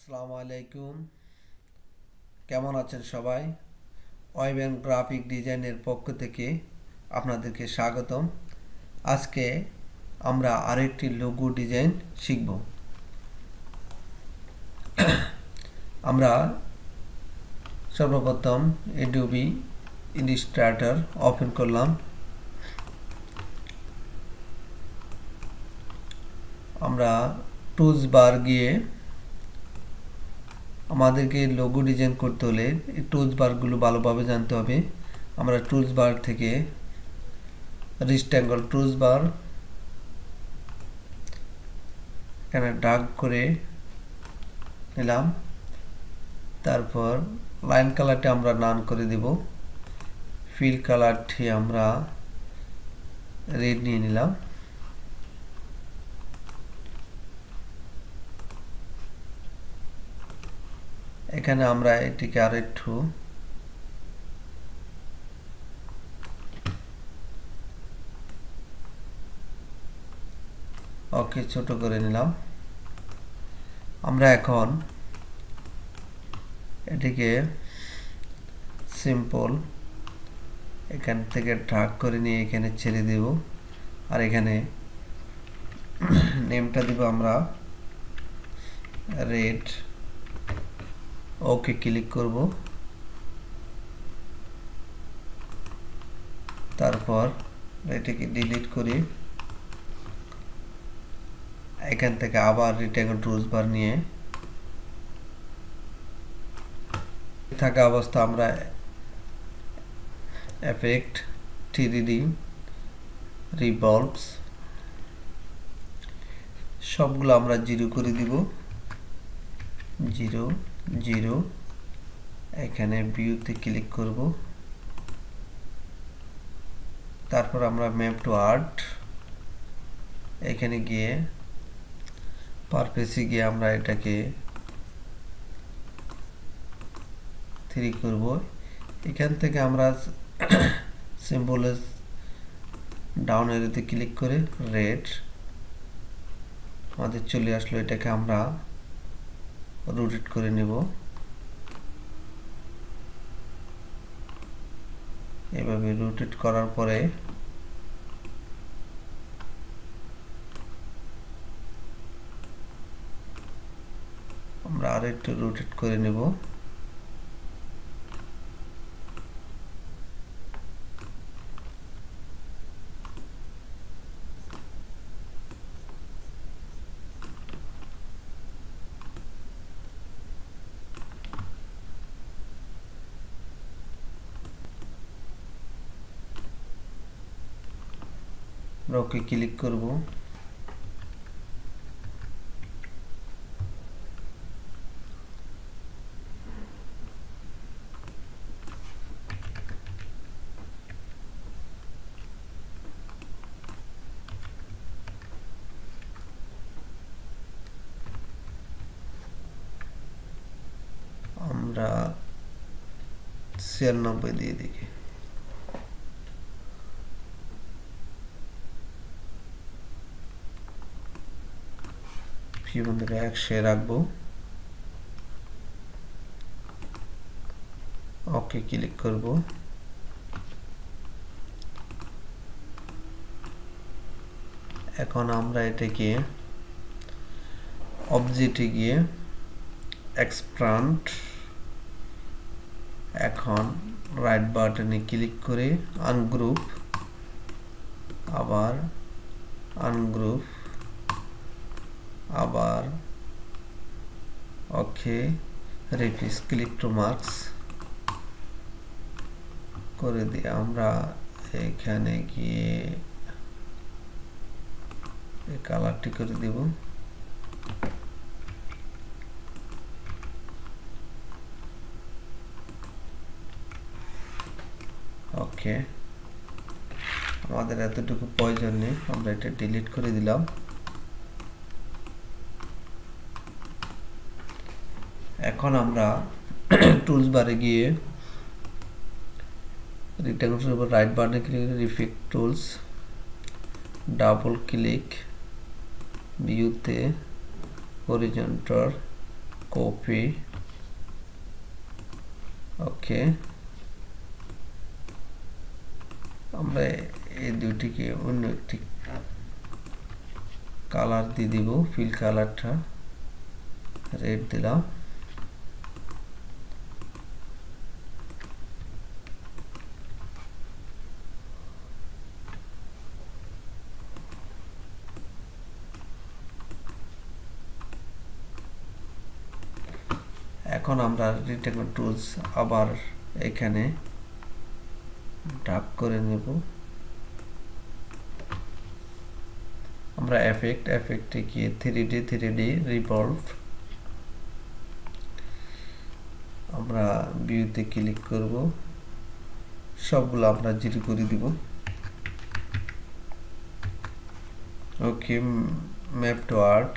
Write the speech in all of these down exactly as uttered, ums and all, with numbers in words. আসসালামু আলাইকুম, কেমন আছেন সবাই? ওয়েব অ্যান্ড গ্রাফিক ডিজাইনের পক্ষ থেকে আপনাদেরকে স্বাগতম। আজকে আমরা আরেকটি লোগো ডিজাইন শিখব। আমরা সর্বপ্রথম Adobe Illustrator ওপেন করলাম। আমরা টুলস বার গিয়ে আমাদেরকে লোগো ডিজাইন করতে হলে এই টুলস বারগুলো ভালোভাবে জানতে হবে। আমরা টুলস বার থেকে রেক্ট্যাঙ্গল টুলস বার এখানে ডার্ক করে নিলাম। তারপর লাইন কালারটি আমরা নান করে দেব। ফিল কালারটি আমরা রেড নিয়ে নিলাম। এখানে আমরা এটিকে আর একটু ওকে ছোট করে নিলাম। আমরা এখন এটিকে সিম্পল এখান থেকে ড্র্যাগ করে নিয়ে এখানে ছেড়ে দেব। আর এখানে নেমটা দেব আমরা রেড। ওকে ক্লিক করব। তারপর এটাকে ডিলিট করি। এখান থেকে আবার রেক্ট্যাঙ্গল টুলস বার নিয়ে থাকা অবস্থা আমরা এফেক্ট থ্রি ডি রিভলভস সবগুলো আমরা জিরো করে দিব। জিরো জিরো এখানে ভিউতে ক্লিক করব। তারপর আমরা ম্যাপ টু আর্ট এখানে গিয়ে পারফেসে গিয়ে আমরা এটাকে থ্রি করব। এখান থেকে আমরা সিম্বলস ডাউন এরোতে ক্লিক করে রেড আমাদের চলে আসলো। এটাকে আমরা রোটেট করে নেব, এভাবে রোটেট করার পরে আমরা আর একটু রোটেট করে নেব। ওকে ক্লিক করব। আমরা ছিয়ানব্বই দিয়ে দেখি। বন্ধুরা একশো রাখবো। ওকে ক্লিক করব। এখন আমরা এটাকে অবজেক্টে গিয়ে এক্সপ্যান্ড এখন রাইট বাটনে ক্লিক করে আনগ্রুপ, আবার আনগ্রুপ, আবার okay refresh click to marks করে দিয়ে আমরা এখানে গিয়ে কালারটি করে দেব। ওকে আমাদের এতটুকু প্রয়োজন নেই, আমরা এটা ডিলিট করে দিলাম। এখন আমরা টুলস বারে গিয়ে রেক্ট্যাঙ্গলের উপর রাইট বাটনে ক্লিক করে ইফেক্ট টুলস ডাবল ক্লিক ভিউতে হরিজন্টাল copy. Okay, আমরা এই দুটিকে অন্য একটি কালার দিয়ে দেব, ফিল কালারটা রেড দিলাম। এখন আমরা রিটেকন টুলস আবার এখানে ড্রাপ করে নেব। আমরা এফেক্ট এফেক্টে গিয়ে three D three D revolve, আমরা ভিউতে ক্লিক করব, সবগুলো আমরা জিরো করে দিব। ওকে, ম্যাপ টু আর্ট,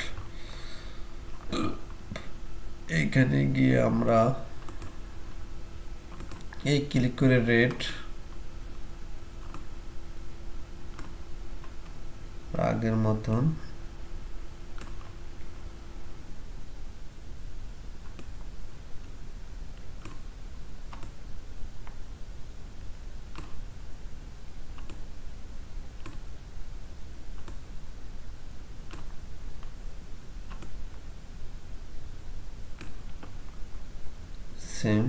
এখানে গিয়ে আমরা এই ক্লিক করে রেড আগের মতন সেম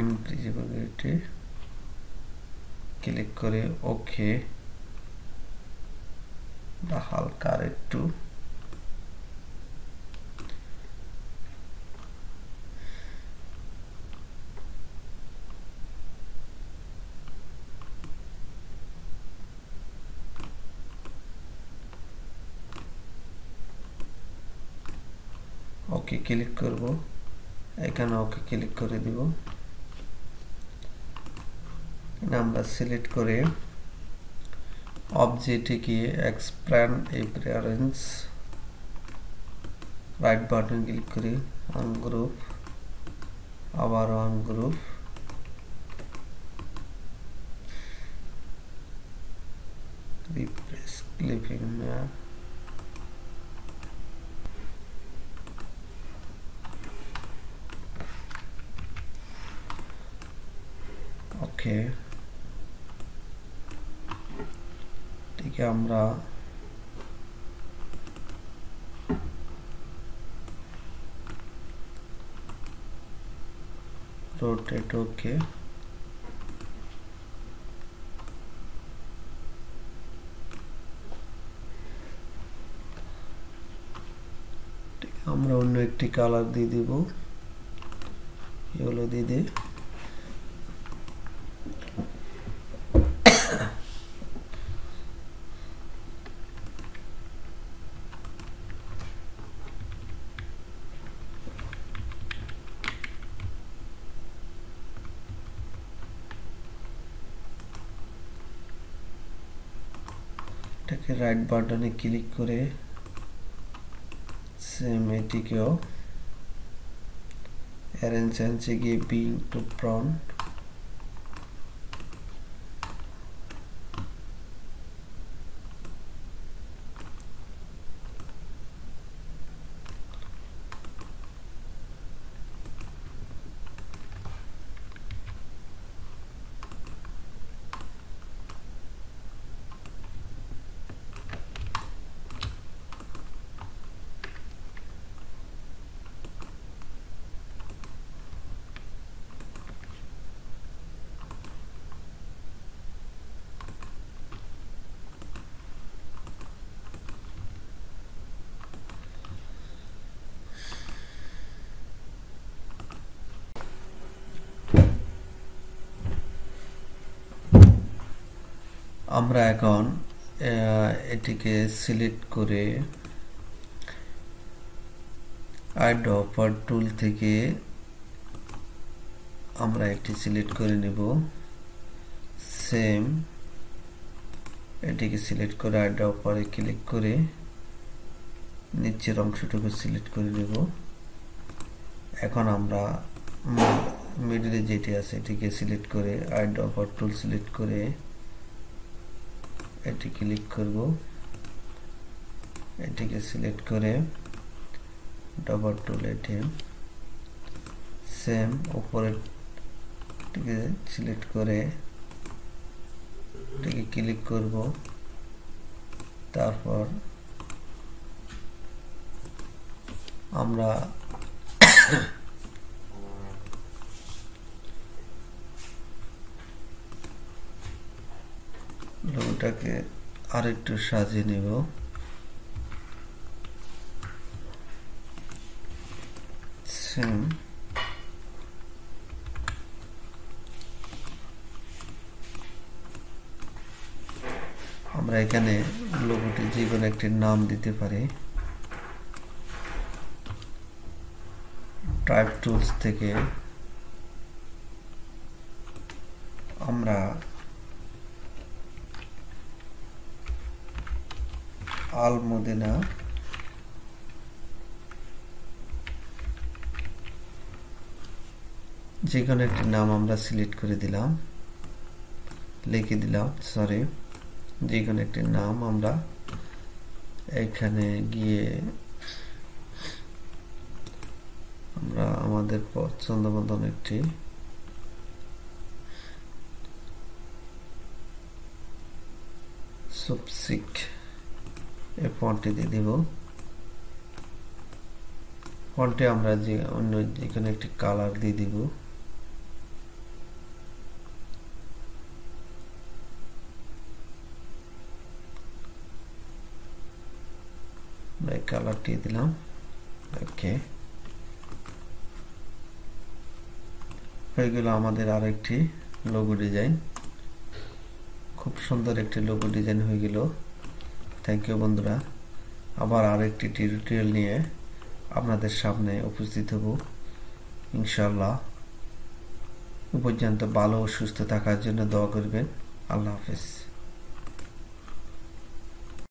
ইনভিজিবিলিটি ক্লিক করে ওকে, হালকা একটু ওকে ক্লিক করব, এখানে ওকে ক্লিক করে দিব। আমরা সিলেক্ট করে অবজেক্টে গিয়ে expand appearance, right button click করে আনগ্রুপ, আবার ungroup, replace clipping map. Okay, আমরা রোটেট ওকে, আমরা অন্য একটি কালার দিয়ে দিব, ইয়েলো দিয়ে দিই। রাইট বাটনে ক্লিক করে সেম এটিকেও অ্যারেঞ্জ এন্ডে গিয়ে বিং টু প্রন্ট, আমরা এখন এটিকে সিলেক্ট করে আডোবি টুল থেকে আমরা একটি সিলেক্ট করে নেব, সেম এটিকে সিলেক্ট করে আডোবি ক্লিক করে নিচের অংশটুকু সিলেক্ট করে নেব। এখন আমরা মিডলে যেটি আছে এটিকে সিলেক্ট করে আডোবি টুল সিলেক্ট করে এটি ক্লিক করব, এটিকে সিলেক্ট করে ডবল টুল এটি সেম উপরের টিকে সিলেক্ট করে টিকে ক্লিক করব তারপর আমরা লোগোটাকে আরেকটু সাজিয়ে নেব সেম আমরা এখানে লোগোটি জীবন একটা নাম দিতে পারি টাইপ টুলস থেকে আমরা আলমদিনা যে কোনো একটা নাম আমরা সিলেক্ট করে দিলাম লিখে দিলাম সরি যে কোনো একটা নাম আমরা এখানে গিয়ে আমরা আমাদের পছন্দমতো একটি সুপসিক এই ফন্টটি দিয়ে দেব ফন্টে আমরা যে অন্য এখানে একটি কালার দিয়ে দেব এই কালারটি দিলাম ওকে এইগুলো আমাদের আরেকটি লোগো ডিজাইন খুব সুন্দর একটি লোগো ডিজাইন হয়ে গেল থ্যাংক ইউ বন্ধুরা আবার আরেকটি টিউটোরিয়াল নিয়ে আপনাদের সামনে উপস্থিত হব ইনশাআল্লাহ পর্যন্ত ভালো ও সুস্থ থাকার জন্য দোয়া করবেন আল্লাহ হাফেজ